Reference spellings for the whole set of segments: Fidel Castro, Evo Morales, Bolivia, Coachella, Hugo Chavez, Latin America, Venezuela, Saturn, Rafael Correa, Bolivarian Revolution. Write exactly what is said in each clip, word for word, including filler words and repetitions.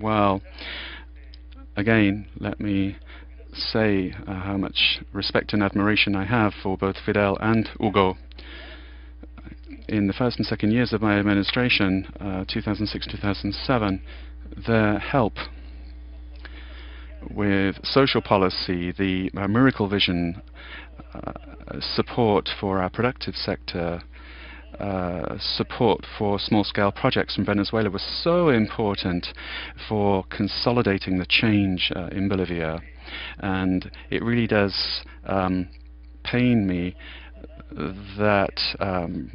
Well, again, let me say uh, how much respect and admiration I have for both Fidel and Hugo. In the first and second years of my administration, uh, two thousand six to two thousand seven, their help with social policy, the uh, miracle vision, uh, support for our productive sector, Uh, support for small-scale projects in Venezuela was so important for consolidating the change uh, in Bolivia, and it really does um, pain me that um,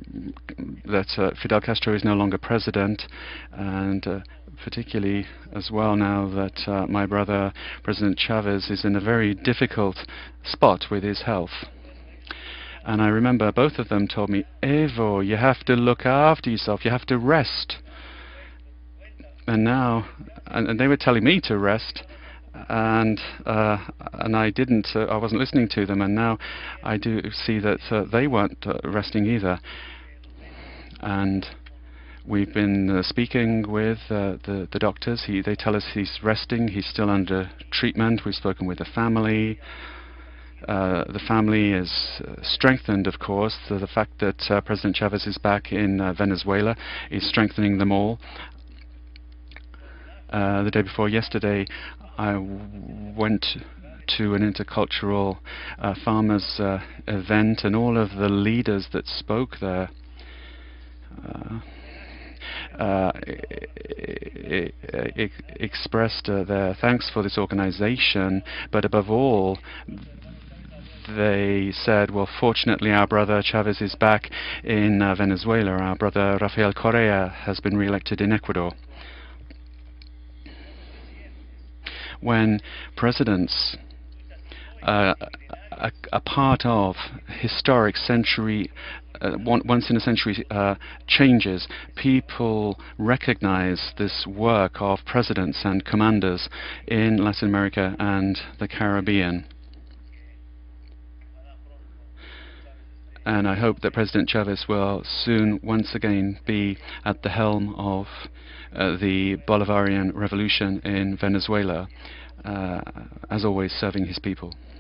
that uh, Fidel Castro is no longer president, and uh, particularly as well now that uh, my brother President Chavez is in a very difficult spot with his health. And I remember both of them told me, Evo, you have to look after yourself, you have to rest. And now, and, and they were telling me to rest, and uh, and I didn't, uh, I wasn't listening to them, and now I do see that uh, they weren't uh, resting either. And we've been uh, speaking with uh, the, the doctors. He, they tell us he's resting, he's still under treatment. We've spoken with the family. Uh, the family is uh, strengthened, of course. The, the fact that uh, President Chavez is back in uh, Venezuela is strengthening them all. Uh, the day before yesterday, I w went to an intercultural uh, farmers uh, event, and all of the leaders that spoke there uh, uh, I I expressed uh, their thanks for this organization, but above all, they said, well, fortunately our brother Chavez is back in uh, Venezuela. Our brother Rafael Correa has been re-elected in Ecuador. When presidents uh, are, are part of historic century, uh, once in a century uh, changes, people recognize this work of presidents and commanders in Latin America and the Caribbean. And I hope that President Chavez will soon once again be at the helm of uh, the Bolivarian revolution in Venezuela, uh, as always serving his people.